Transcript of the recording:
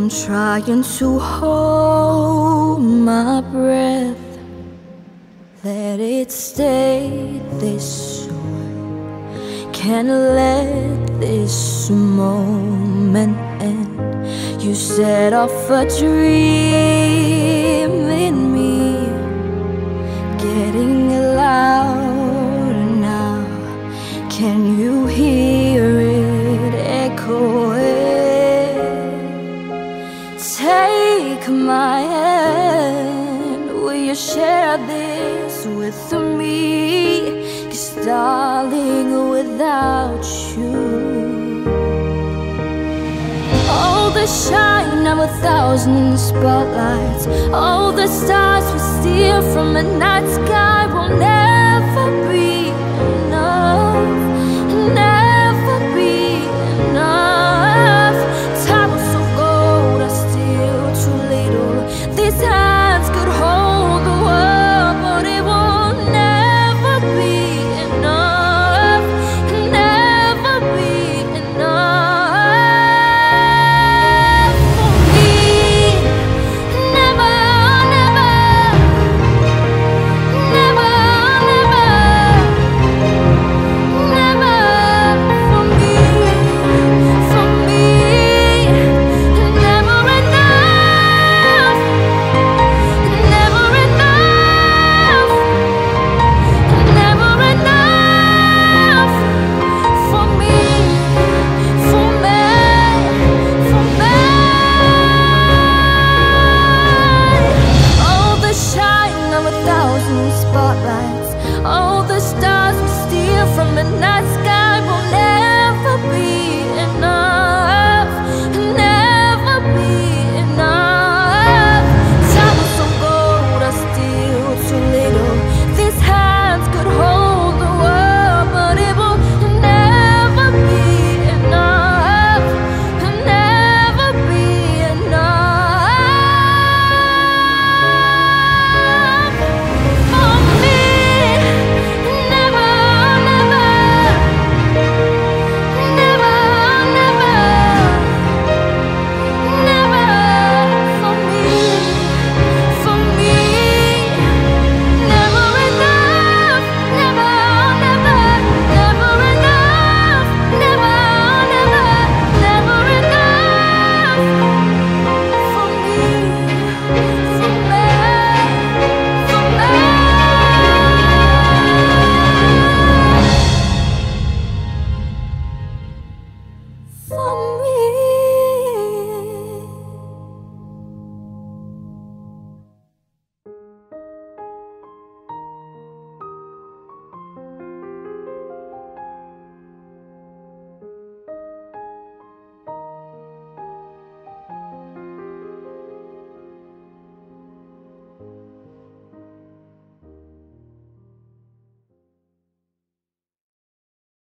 I'm trying to hold my breath, let it stay this way. Can't let this moment end. You set off a dream in me, getting louder now. Can you hear it echoing? Take my hand, will you share this with me? 'Cause darling, without you, all the shine of 1,000 spotlights, all the stars we steal from the night sky will never be